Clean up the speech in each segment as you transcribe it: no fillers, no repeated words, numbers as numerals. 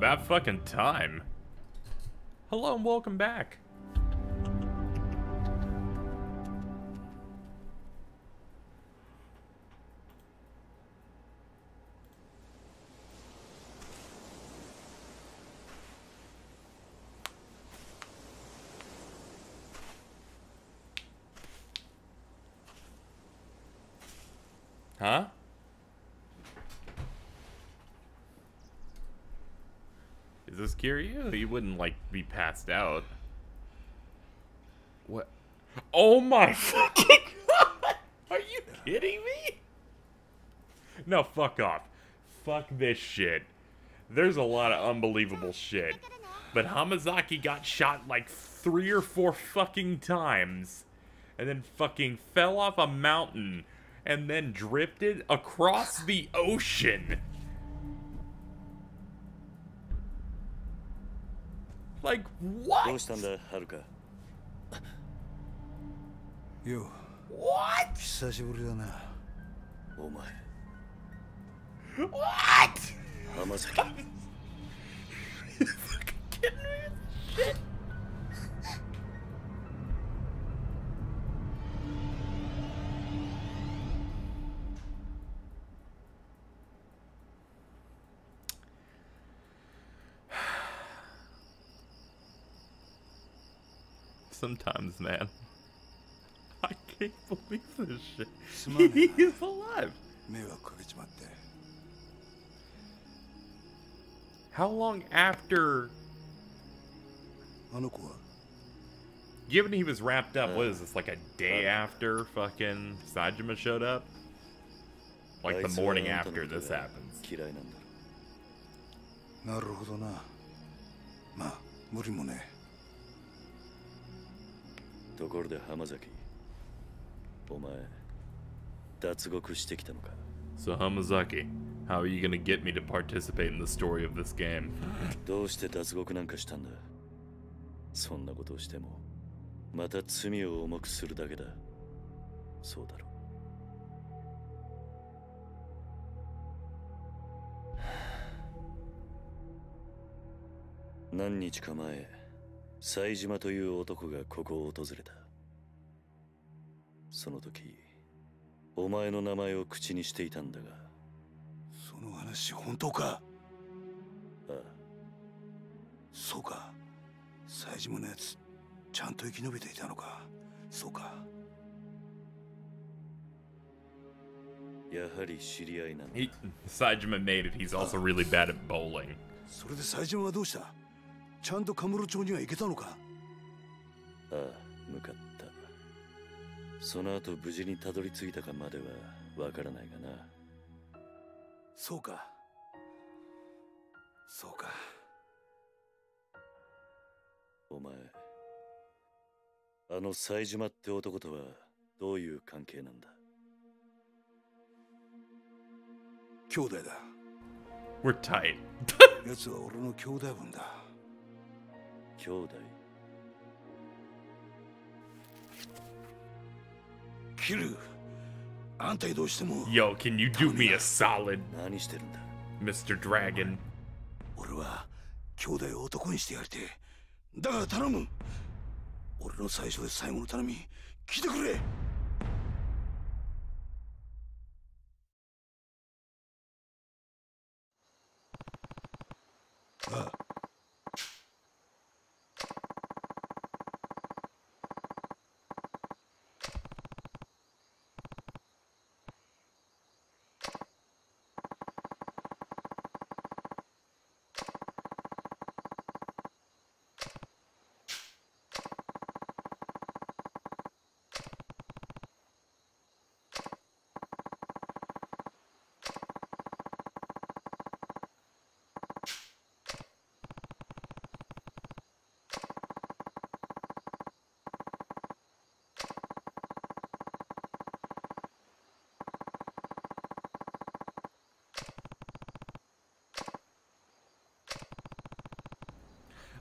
About fucking time. Hello and welcome back. Huh? Is this Kiryu? He wouldn't, like, be passed out. What? Oh my fucking god! Are you kidding me? No, fuck off. Fuck this shit. There's a lot of unbelievable shit. But Hamazaki got shot like 3 or 4 fucking times. And then fucking fell off a mountain. And then drifted across the ocean. Like, what? You. What? What? You fucking kidding me? Shit. Sometimes, man. I can't believe this shit. He's alive. How long after... Given he was wrapped up, what is this, like a day after fucking Saejima showed up? Like the morning after this happens. So Hamazaki, how are you gonna get me to participate in the story of this game? Saejimaという男がここを訪れた。その時、お前の名前を口にしていたんだが。その話本当か？ああ。そうか。冴島のやつ、ちゃんと生き延びていたのか。そうか。やはり知り合いなんだ。Saejima made it. He's also really bad at bowling. それで冴島はどうした？ ちゃんとカムロ町には行けたのか。ああ、向かった。その後無事にたどり着いたかまではわからないがな。そうか。そうか。お前、あの冴島って男とはどういう関係なんだ。兄弟だ。We're tight。奴は俺の兄弟分だ。 兄弟。キル、あんたどうしても。Yo, can you do me a solid? 何してるんだ。Mr. Dragon。俺は兄弟を男にしてやりてえ。だから頼む。俺の最初で最後の頼み、聞いてくれ。ああ。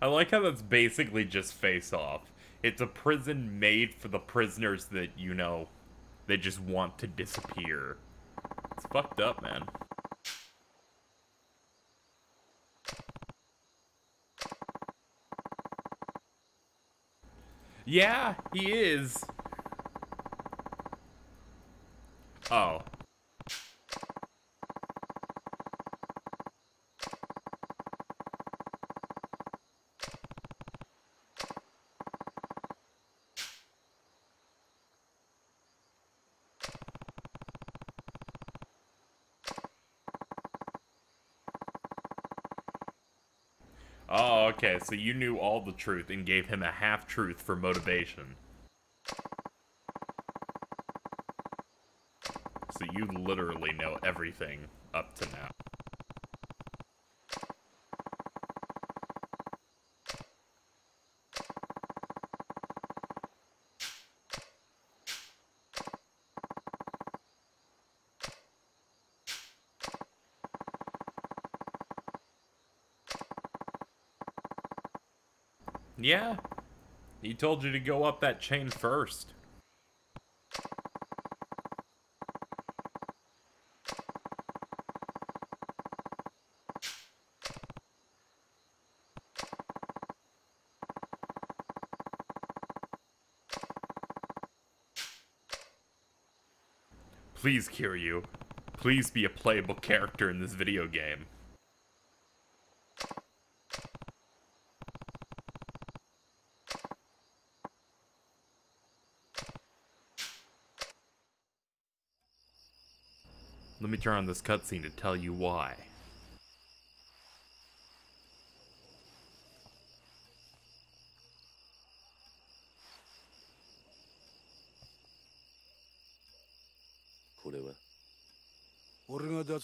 I like how that's basically just face-off. It's a prison made for the prisoners that, you know, they just want to disappear. It's fucked up, man. Yeah, he is. Oh. Oh, okay, so you knew all the truth and gave him a half-truth for motivation. So you literally know everything up to now. Yeah, he told you to go up that chain first. Please, Kiryu. Please be a playable character in this video game. Let me turn on this cutscene to tell you why. Let me turn on this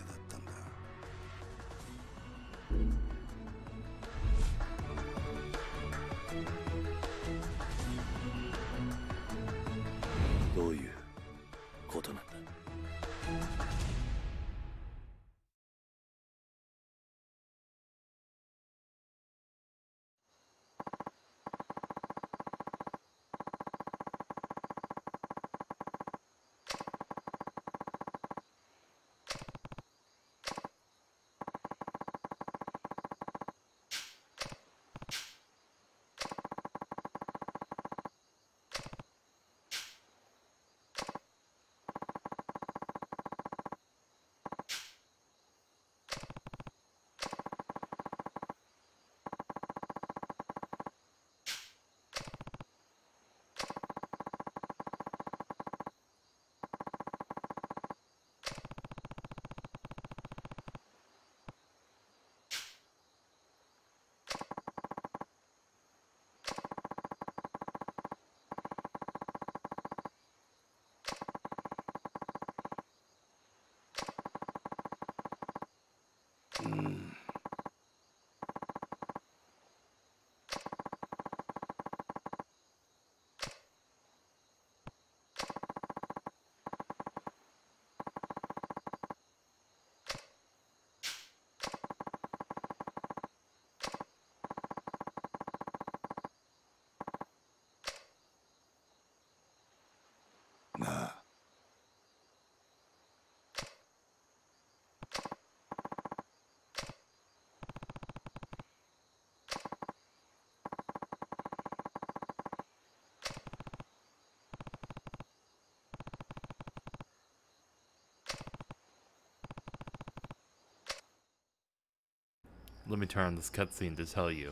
cutscene to tell you.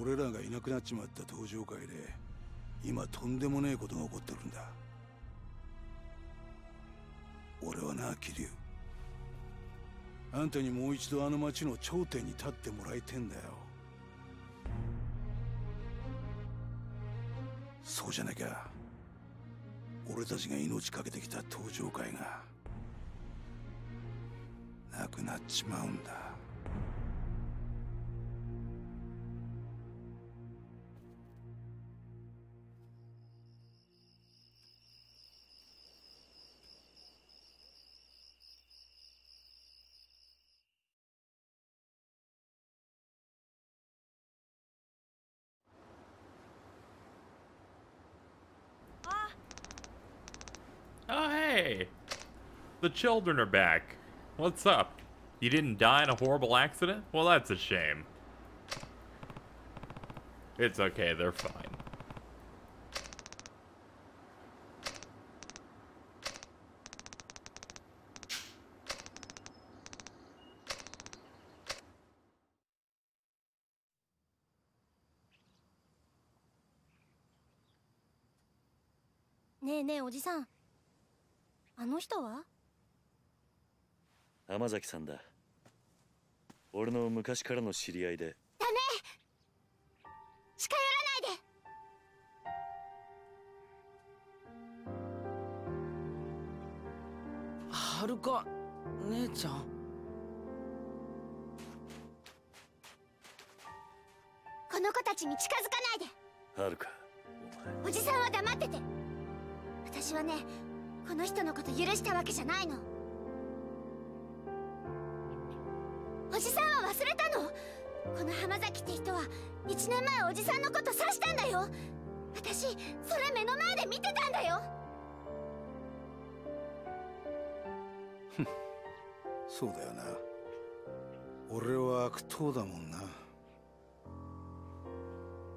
俺らがいなくなっちまった登場界で今とんでもねえことが起こってるんだ。俺はな、桐生、あんたにもう一度あの町の頂点に立ってもらいてんだよ。そうじゃなきゃ俺たちが命かけてきた登場界がなくなっちまうんだ。The children are back. What's up? You didn't die in a horrible accident? Well, that's a shame. It's okay, they're fine. Hey, hey, Oji-san. That person? 浜崎さんだ。俺の昔からの知り合いで。ダメ。近寄らないで。はるか、姉ちゃん。この子たちに近づかないで。はるか、お前。おじさんは黙ってて。私はね、この人のこと許したわけじゃないの。 おじさんは忘れたの。この浜崎って人は1年前おじさんのこと刺したんだよ。私それ目の前で見てたんだよ。そうだよな。俺は悪党だもんな。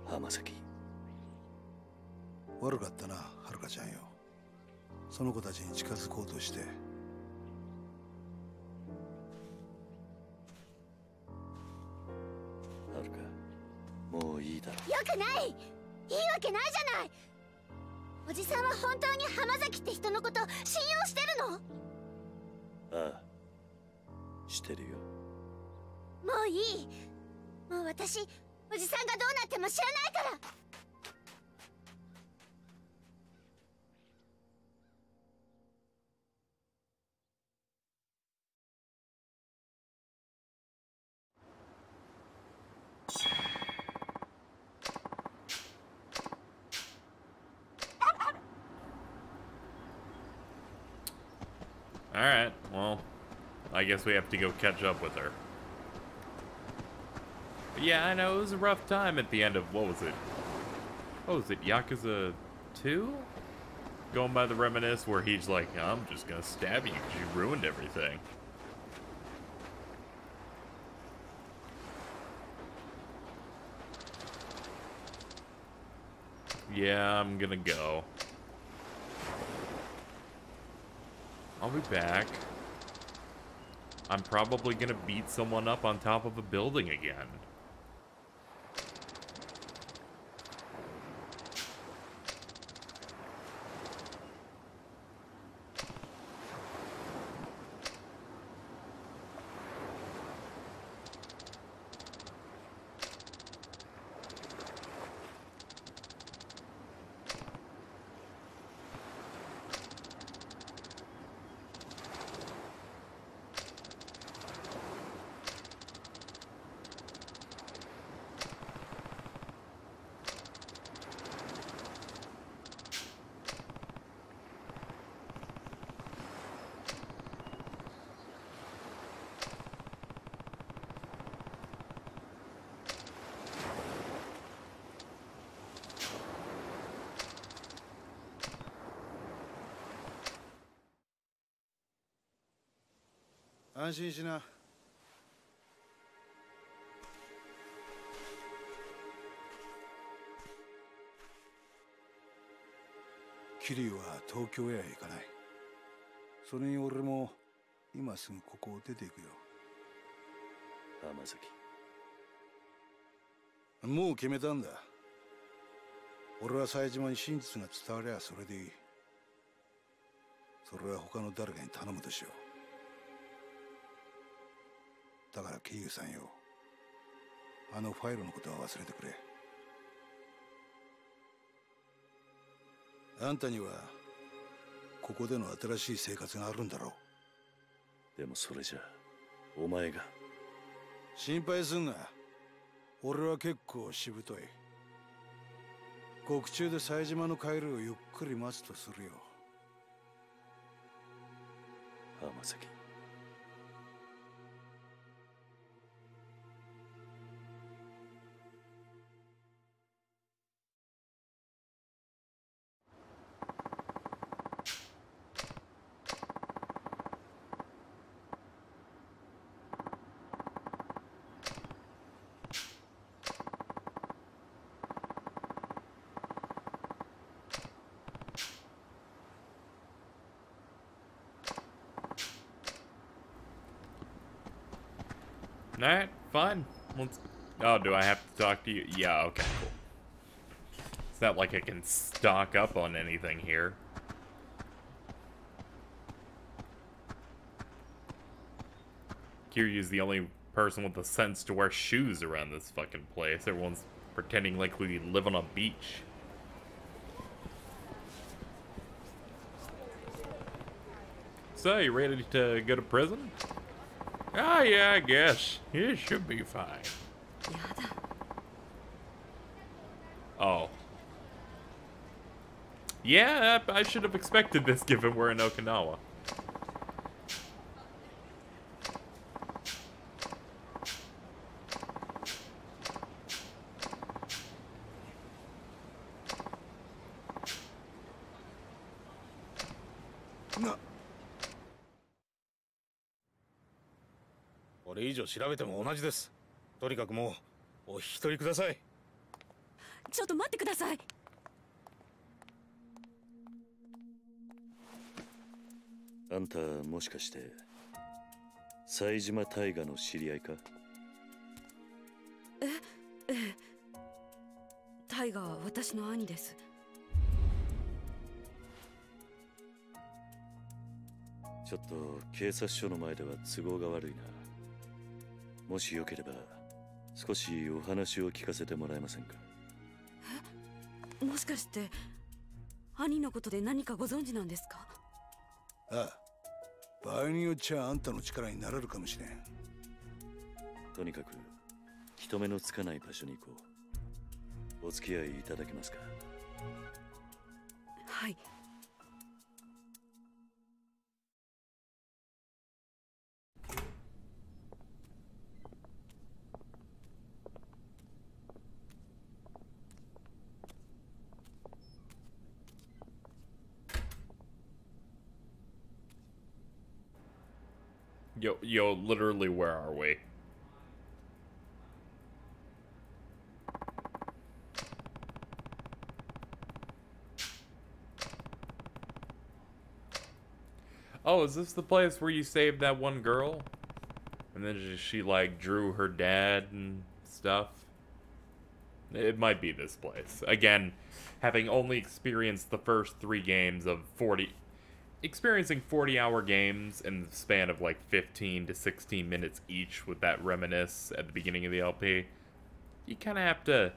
浜崎、悪かったな、はるかちゃんよ。その子たちに近づこうとして。 もういいだろ。よくない。いいわけないじゃない。おじさんは本当に浜崎って人のこと信用してるの？ああ、してるよ。もういい。もう私、おじさんがどうなっても知らないから。Alright, well, I guess we have to go catch up with her. But yeah, I know, it was a rough time at the end of, what was it? What was it, Yakuza 2? Going by the reminisce where he's like, I'm just gonna stab you because you ruined everything. Yeah, I'm gonna go. I'll be back. I'm probably gonna beat someone up on top of a building again.桐生は東京へは行かない。それに俺も今すぐここを出ていくよ。浜崎。もう決めたんだ。俺は冴島に真実が伝わりゃそれでいい。それは他の誰かに頼むでしょう。だから桐生さんよ、あのファイルのことは忘れてくれ。あんたにはここでの新しい生活があるんだろう。でもそれじゃお前が。心配すんな、俺は結構しぶとい。獄中で冴島の帰りをゆっくり待つとするよ。浜崎、all right, fine. Let's... Oh, do I have to talk to you? Yeah, okay, cool. It's not like I can stock up on anything here. Kiryu's the only person with the sense to wear shoes around this fucking place. Everyone's pretending like we live on a beach. So, you ready to go to prison? Ah, yeah, I guess. It should be fine. Oh. Yeah, I should have expected this given we're in Okinawa.ちょっと警察署の前では都合が悪いな。もしよければ少しお話を聞かせてもらえませんか。え、もしかして兄のことで何かご存知なんですか。ああ、場合によっちゃあんたの力になれるかもしれん。とにかく人目のつかない場所に行こう。お付き合いいただけますか。はい。Yo, literally, where are we? Oh, is this the place where you saved that one girl? And then she, like, drew her dad and stuff? It might be this place. Again, having only experienced the first 3 games of 40... Experiencing 40-hour games in the span of like 15 to 16 minutes each with that reminisce at the beginning of the LP, you kind of have to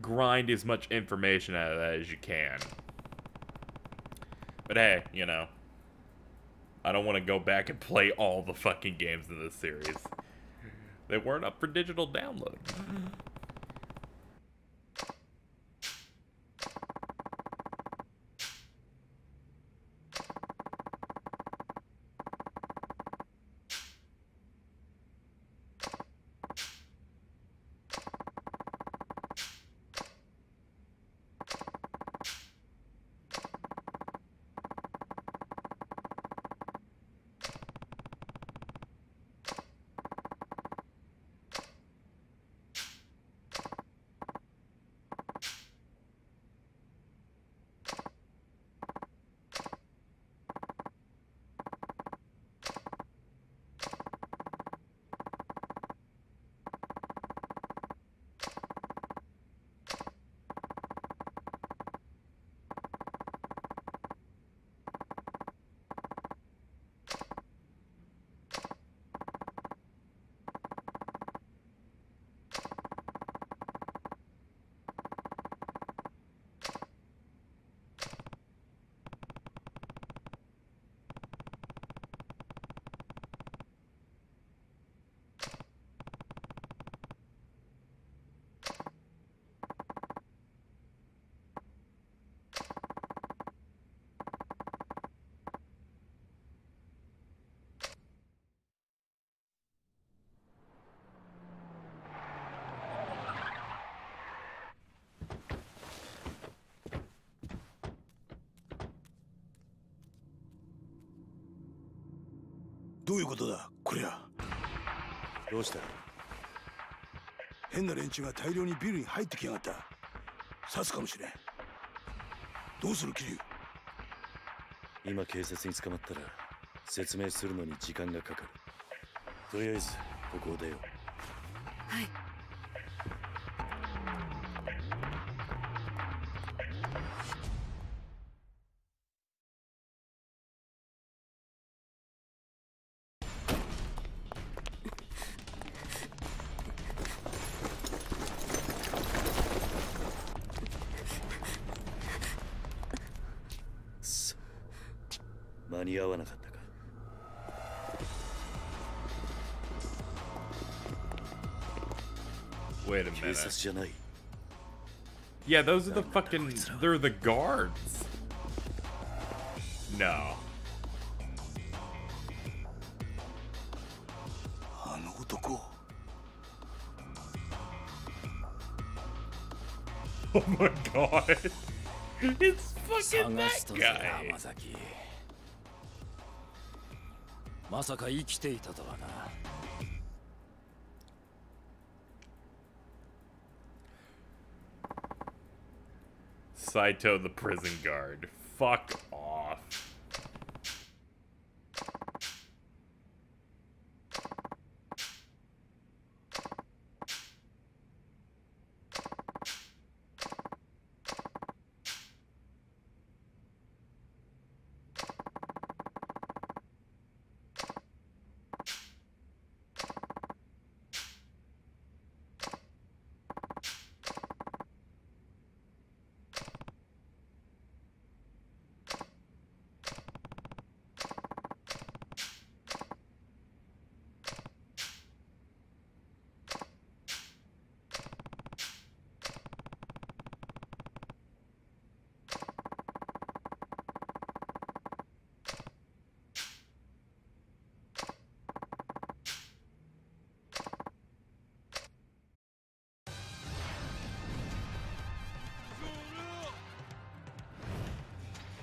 grind as much information out of that as you can. But hey, you know, I don't want to go back and play all the fucking games in this series. They weren't up for digital download. どういうことだ、こりゃ。どうした？変な連中が大量にビルに入ってきやがった。刺すかもしれん。どうする、桐生。今警察に捕まったら説明するのに時間がかかる。とりあえずここを出よう。はい。 間に合わなかったか。Wait a minute. Yeah, those are the fucking. They're the guards. No. Oh my god. It's fucking that guy. まさか生きていたとはな。Saito the prison guard. Fuck off.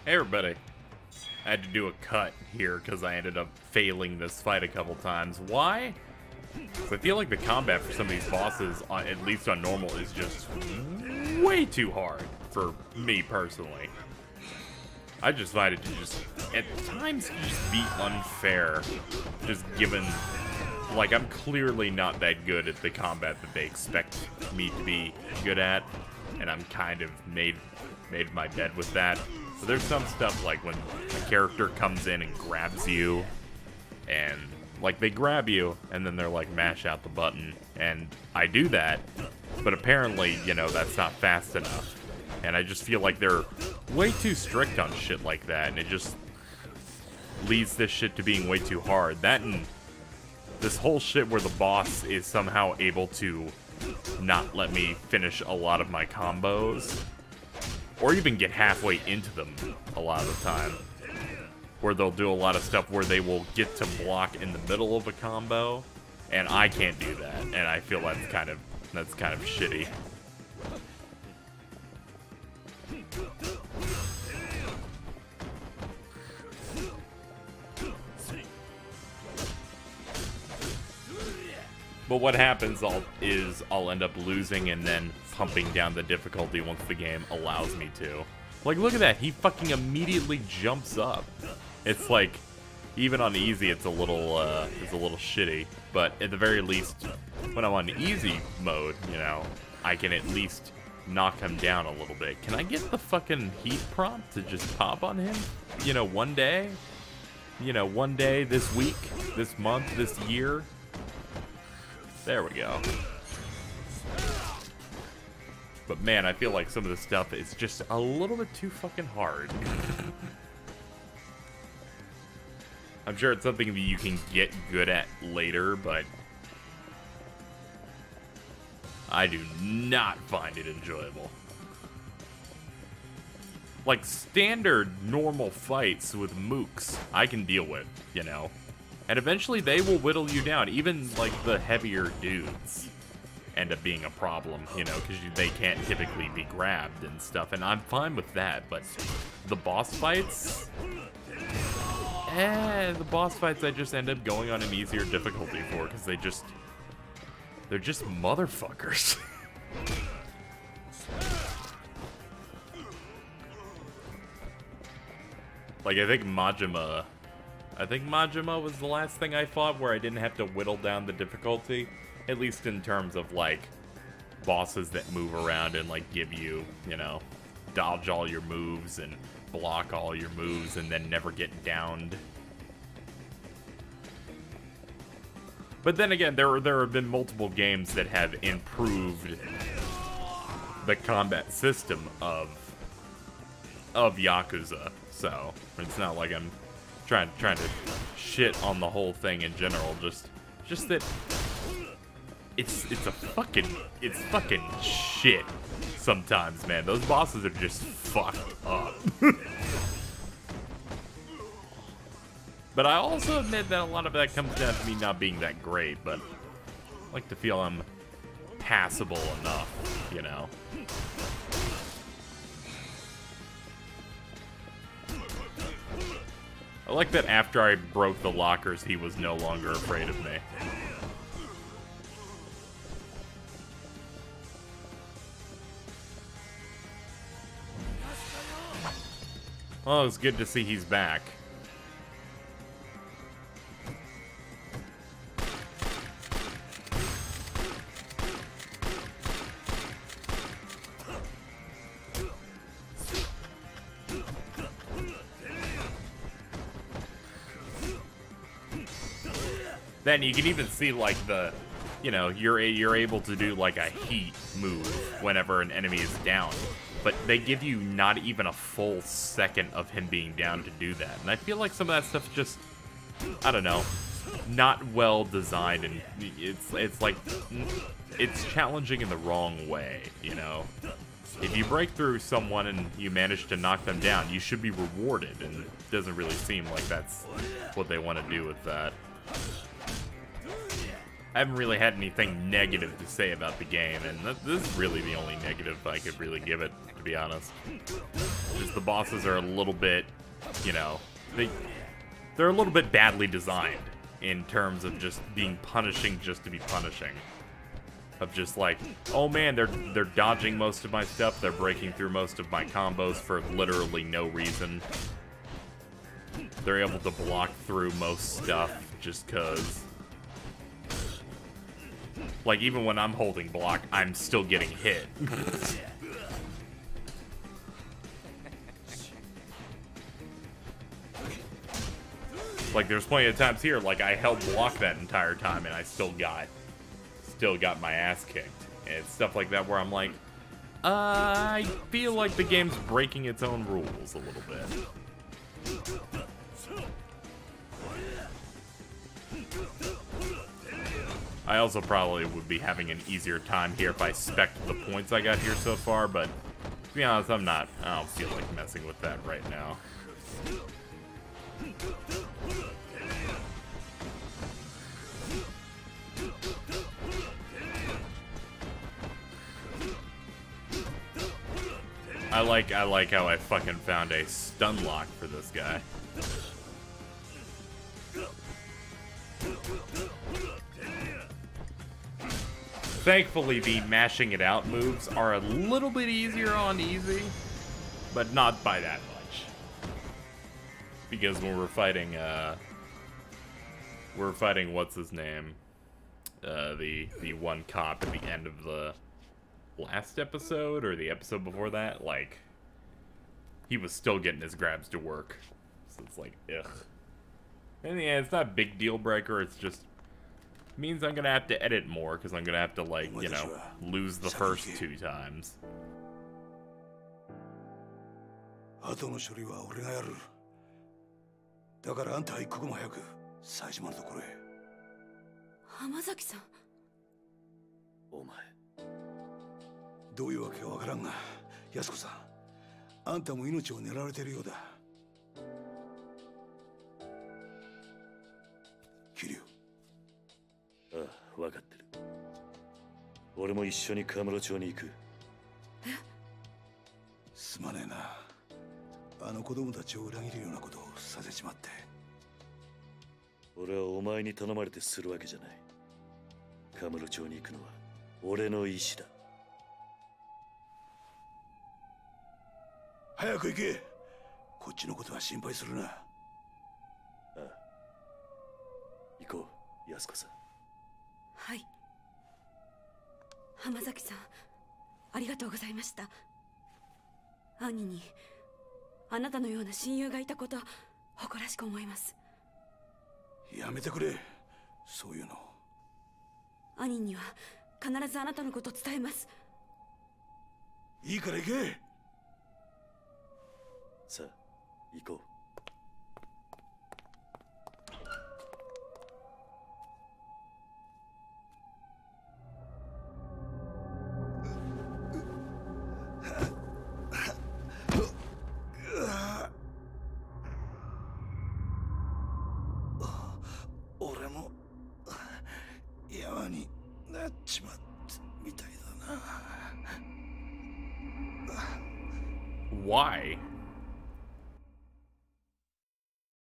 Hey everybody, I had to do a cut here because I ended up failing this fight a couple times. Why? Because I feel like the combat for some of these bosses, at least on normal, is just way too hard for me personally. I just find it to just, at times, just be unfair. Just given, like, I'm clearly not that good at the combat that they expect me to be good at, and I'm kind of made my bed with that. So there's some stuff like when a character comes in and grabs you, and like they grab you, and then they're like, mash out the button, and I do that, but apparently, you know, that's not fast enough, and I just feel like they're way too strict on shit like that, and it just leads this shit to being way too hard. That and this whole shit where the boss is somehow able to not let me finish a lot of my combos. Or even get halfway into them a lot of the time. Where they'll do a lot of stuff where they will get to block in the middle of a combo, and I can't do that, and I feel that's kind of shitty. But what happens is I'll end up losing and then pumping down the difficulty once the game allows me to. Like, look at that. He fucking immediately jumps up. It's like, even on easy, it's a little shitty. But at the very least, when I'm on easy mode, you know, I can at least knock him down a little bit. Can I get the fucking heat prompt to just pop on him? You know, one day? You know, one day this week, this month, this year? There we go. But man, I feel like some of this stuff is just a little bit too fucking hard. I'm sure it's something that you can get good at later, but I do not find it enjoyable. Like, standard normal fights with mooks, I can deal with, you know. And eventually they will whittle you down. Even, like, the heavier dudes end up being a problem, you know, because they can't typically be grabbed and stuff. And I'm fine with that, but the boss fights, the boss fights I just end up going on an easier difficulty for, because they're just motherfuckers. Like, I think Majima was the last thing I fought where I didn't have to whittle down the difficulty, at least in terms of, like, bosses that move around and, like, give you, you know, dodge all your moves and block all your moves and then never get downed. But then again, there have been multiple games that have improved the combat system of Yakuza. So it's not like I'm trying to shit on the whole thing in general. Just that it's fucking shit sometimes, man. Those bosses are just fucked up. But I also admit that a lot of that comes down to me not being that great. But I like to feel I'm passable enough, you know. I like that after I broke the lockers, he was no longer afraid of me. Well, it's good to see he's back. Then you can even see, like, the, you know, you're able to do, like, a heat move whenever an enemy is down. But they give you not even a full second of him being down to do that. And I feel like some of that stuff just, I don't know, not well designed. And it's like, it's challenging in the wrong way, you know. If you break through someone and you manage to knock them down, you should be rewarded. And it doesn't really seem like that's what they want to do with that. I haven't really had anything negative to say about the game, and this is really the only negative I could really give it, to be honest. Just the bosses are a little bit, you know, they're a little bit badly designed in terms of just being punishing just to be punishing. Of just like, oh man, they're dodging most of my stuff, they're breaking through most of my combos for literally no reason. They're able to block through most stuff just 'cause. Like, even when I'm holding block, I'm still getting hit. Like, there's plenty of times here, like, I held block that entire time and I still got my ass kicked. And it's stuff like that where I'm like, I feel like the game's breaking its own rules a little bit. I also probably would be having an easier time here if I spec'd the points I got here so far, but to be honest, I'm not. I don't feel like messing with that right now. I like how I fucking found a stun lock for this guy. Thankfully, the mashing it out moves are a little bit easier on easy, but not by that much. Because when we're fighting what's his name, the one cop at the end of the last episode or the episode before that, like he was still getting his grabs to work, so it's like ugh. And yeah, it's not a big deal breaker. It's just. Means I'm gonna have to edit more because I'm gonna have to, like, you know, lose the first two times. Hamazaki-san. Kiryu. 分かってる。俺も一緒に河村町に行く。え？すまねえな。あの子供たちを裏切るようなことをさせちまって。俺はお前に頼まれてするわけじゃない。カムロ町に行くのは俺の意志だ。早く行け。こっちのことは心配するな。ああ、行こう、安子さん。はい、浜崎さん、ありがとうございました。兄にあなたのような親友がいたこと、誇らしく思います。やめてくれ、そういうの。兄には必ずあなたのこと伝えます。いいから行け。さあ行こう。Why?